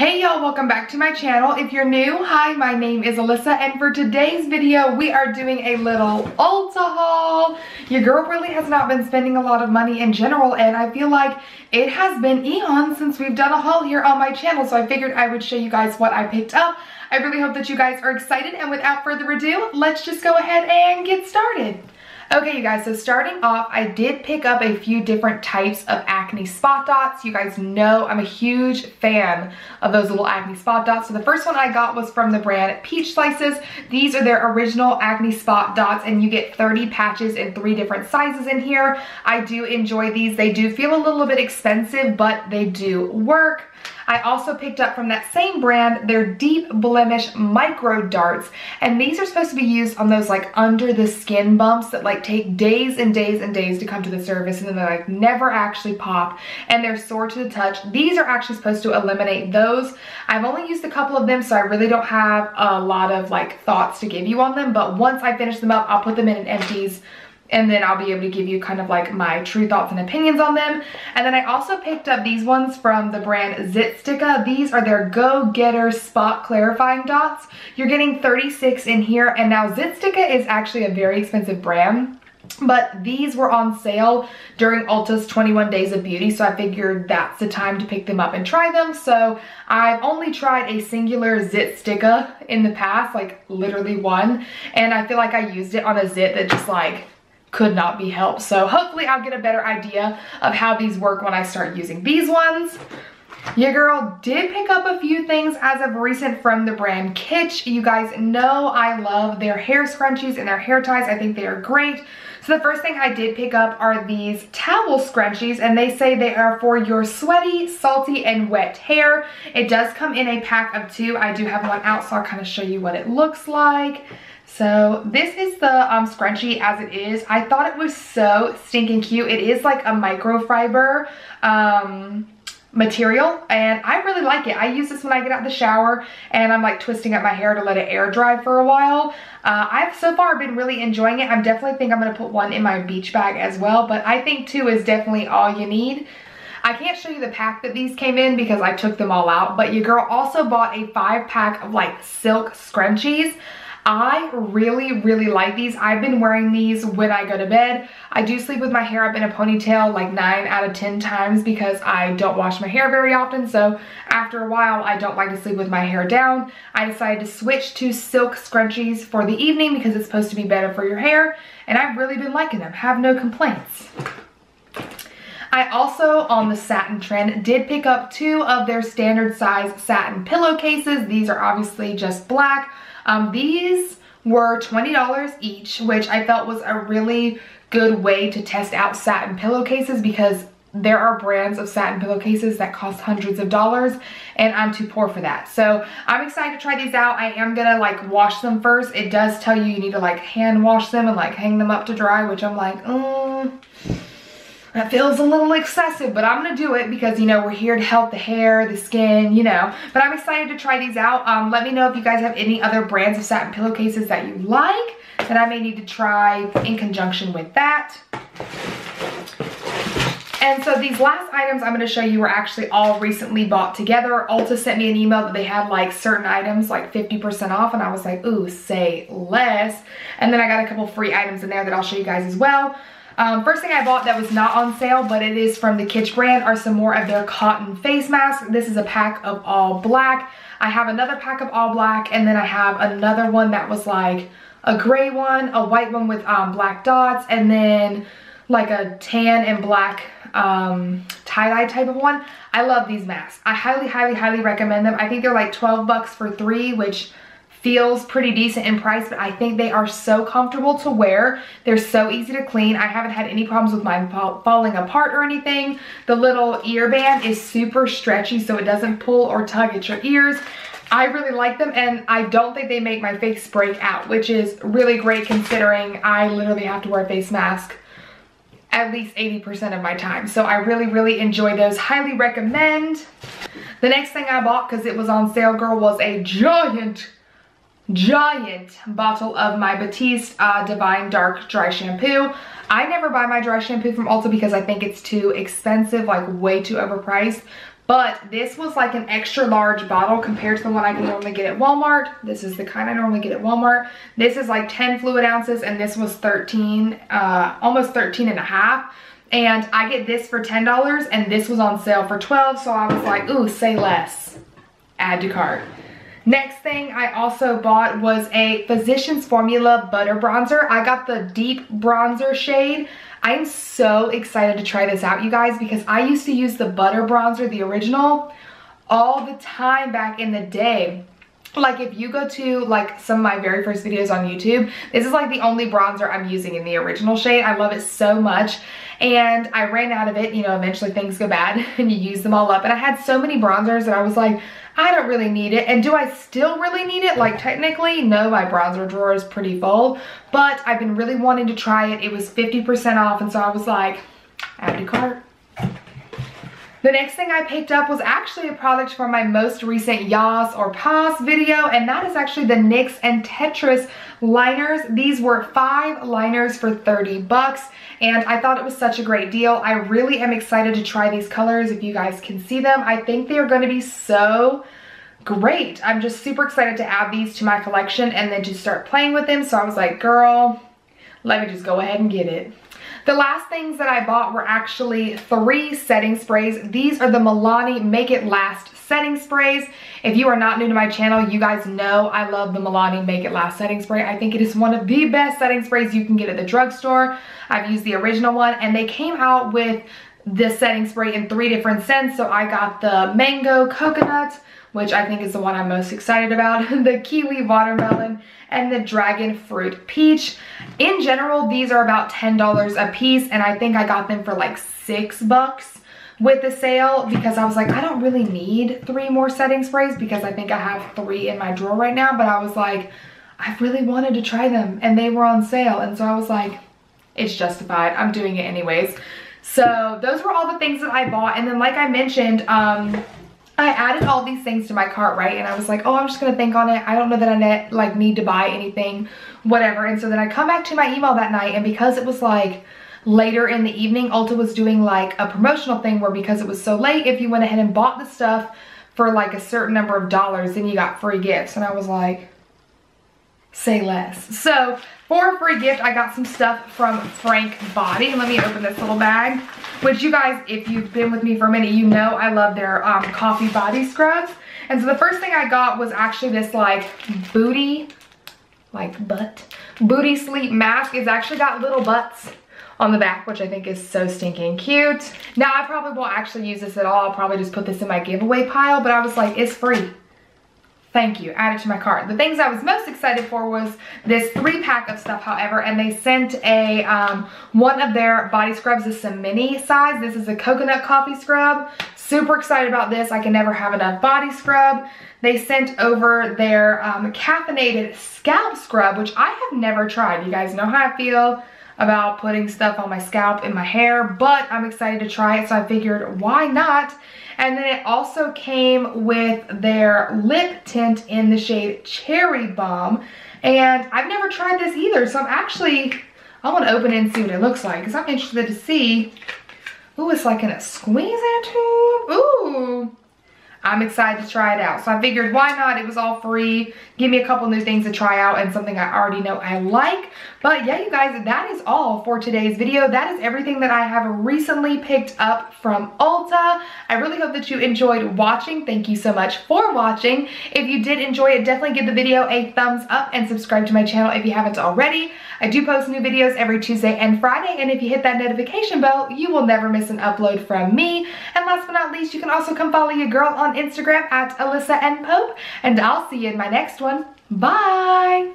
Hey y'all, welcome back to my channel. If you're new, hi, my name is Alyssa, and for today's video, we are doing a little Ulta haul. Your girl really has not been spending a lot of money in general, and I feel like it has been eons since we've done a haul here on my channel, so I figured I would show you guys what I picked up. I really hope that you guys are excited, and without further ado, let's just go ahead and get started. Okay, you guys, so starting off, I did pick up a few different types of acne spot dots. You guys know I'm a huge fan of those little acne spot dots. So the first one I got was from the brand Peach Slices. These are their original acne spot dots, and you get 30 patches in 3 different sizes in here. I do enjoy these. They do feel a little bit expensive, but they do work. I also picked up from that same brand their Deep Blemish Micro Darts, and these are supposed to be used on those like under the skin bumps that like take days and days and days to come to the surface, and then they like never actually pop, and they're sore to the touch. These are actually supposed to eliminate those. I've only used a couple of them, so I really don't have a lot of like thoughts to give you on them, but once I finish them up, I'll put them in an empties, and then I'll be able to give you kind of like my true thoughts and opinions on them. And then I also picked up these ones from the brand Zitsticka. These are their Go-Getter Spot Clarifying Dots. You're getting 36 in here, and now Zitsticka is actually a very expensive brand, but these were on sale during Ulta's 21 Days of Beauty, so I figured that's the time to pick them up and try them. So I've only tried a singular Zitsticka in the past, like literally one, and I feel like I used it on a zit that just like could not be helped. So hopefully I'll get a better idea of how these work when I start using these ones. Your girl did pick up a few things as of recent from the brand Kitsch. You guys know I love their hair scrunchies and their hair ties. I think they are great. So the first thing I did pick up are these towel scrunchies, and they say they are for your sweaty, salty, and wet hair. It does come in a pack of 2. I do have one out, so I'll kind of show you what it looks like. So this is the scrunchie as it is. I thought it was so stinking cute. It is like a microfiber material, and I really like it. I use this when I get out of the shower and I'm like twisting up my hair to let it air dry for a while. I've so far been really enjoying it. I definitely think I'm gonna put one in my beach bag as well, but I think 2 is definitely all you need. I can't show you the pack that these came in because I took them all out, but your girl also bought a 5-pack of like silk scrunchies. I really like these. I've been wearing these when I go to bed. I do sleep with my hair up in a ponytail like 9 out of 10 times because I don't wash my hair very often, so after a while I don't like to sleep with my hair down. I decided to switch to silk scrunchies for the evening because it's supposed to be better for your hair, and I've really been liking them. Have no complaints. I also, on the satin trend, did pick up 2 of their standard size satin pillowcases. These are obviously just black. These were $20 each, which I felt was a really good way to test out satin pillowcases because there are brands of satin pillowcases that cost hundreds of dollars, and I'm too poor for that. So I'm excited to try these out. I am gonna like wash them first. It does tell you you need to like hand wash them and like hang them up to dry, which I'm like, that feels a little excessive, but I'm gonna do it because, you know, we're here to help the hair, the skin, you know. But I'm excited to try these out. Let me know if you guys have any other brands of satin pillowcases that you like that I may need to try in conjunction with that. And so these last items I'm gonna show you were actually all recently bought together. Ulta sent me an email that they had like certain items like 50% off, and I was like, ooh, say less. And then I got a couple free items in there that I'll show you guys as well. First thing I bought that was not on sale, but it is from the Kitsch brand, are some more of their cotton face masks. This is a pack of all black. I have another pack of all black, and then I have another one that was like a gray one, a white one with black dots, and then like a tan and black tie-dye type of one. I love these masks. I highly recommend them. I think they're like 12 bucks for 3, which feels pretty decent in price, but I think they are so comfortable to wear. They're so easy to clean. I haven't had any problems with mine falling apart or anything. The little earband is super stretchy, so it doesn't pull or tug at your ears. I really like them, and I don't think they make my face break out, which is really great considering I literally have to wear a face mask at least 80% of my time. So I really enjoy those. Highly recommend. The next thing I bought, because it was on sale, girl, was a giant bottle of my Batiste Divine Dark Dry Shampoo. I never buy my dry shampoo from Ulta because I think it's too expensive, like way too overpriced. But this was like an extra large bottle compared to the one I can normally get at Walmart. This is the kind I normally get at Walmart. This is like 10 fluid ounces and this was 13, almost 13 and a half. And I get this for $10 and this was on sale for 12. So I was like, ooh, say less, add to cart. Next thing I also bought was a Physician's Formula butter bronzer. I got the deep bronzer shade. I am so excited to try this out, you guys, because I used to use the butter bronzer, the original, all the time back in the day. Like if you go to like some of my very first videos on YouTube, this is like the only bronzer I'm using in the original shade. I love it so much. And I ran out of it, you know, eventually things go bad and you use them all up. And I had so many bronzers that I was like, I don't really need it. And do I still really need it? Like technically, no, my bronzer drawer is pretty full, but I've been really wanting to try it. It was 50% off. And so I was like, add to cart. The next thing I picked up was actually a product from my most recent Yas or Pas video, and that is actually the NYX and Tetris liners. These were 5 liners for 30 bucks, and I thought it was such a great deal. I really am excited to try these colors if you guys can see them. I think they are going to be so great. I'm just super excited to add these to my collection and then just start playing with them. So I was like, girl, let me just go ahead and get it. The last things that I bought were actually 3 setting sprays. These are the Milani Make It Last setting sprays. If you are not new to my channel, you guys know I love the Milani Make It Last setting spray. I think it is one of the best setting sprays you can get at the drugstore. I've used the original one, and they came out with this setting spray in 3 different scents. So I got the mango coconut, which I think is the one I'm most excited about, the kiwi watermelon, and the dragon fruit peach. In general, these are about $10 a piece, and I think I got them for like $6 with the sale because I was like, I don't really need 3 more setting sprays because I think I have 3 in my drawer right now, but I was like, I really wanted to try them, and they were on sale, and so I was like, it's justified. I'm doing it anyways. So those were all the things that I bought, and then like I mentioned, I added all these things to my cart, right? And I was like, oh, I'm just gonna think on it. I don't know that I like need to buy anything, whatever. And so then I come back to my email that night, and because it was like later in the evening, Ulta was doing like a promotional thing where because it was so late, if you went ahead and bought the stuff for like a certain number of dollars, then you got free gifts. And I was like, say less. So for a free gift, I got some stuff from Frank Body. Let me open this little bag, which you guys, if you've been with me for a minute, you know I love their coffee body scrubs. And so the first thing I got was actually this like booty, like butt, booty sleep mask. It's actually got little butts on the back, which I think is so stinking cute. Now I probably won't actually use this at all. I'll probably just put this in my giveaway pile, but I was like, it's free. Thank you, add it to my cart. The things I was most excited for was this 3-pack of stuff, however, and they sent a, one of their body scrubs. This is a mini size. This is a coconut coffee scrub. Super excited about this. I can never have enough body scrub. They sent over their caffeinated scalp scrub, which I have never tried. You guys know how I feel about putting stuff on my scalp and my hair, but I'm excited to try it, so I figured why not? And then it also came with their lip tint in the shade Cherry Bomb. And I've never tried this either. So I'm actually, I want to open it and see what it looks like because I'm interested to see. Ooh, it's like in a squeeze-in tube. Ooh, I'm excited to try it out. So I figured why not? It was all free. Give me a couple new things to try out and something I already know I like. But yeah, you guys, that is all for today's video. That is everything that I have recently picked up from Ulta. I really hope that you enjoyed watching. Thank you so much for watching. If you did enjoy it, definitely give the video a thumbs up and subscribe to my channel if you haven't already. I do post new videos every Tuesday and Friday, and if you hit that notification bell, you will never miss an upload from me. And last but not least, you can also come follow your girl on Instagram at Alyssa Pope, and I'll see you in my next one. Bye!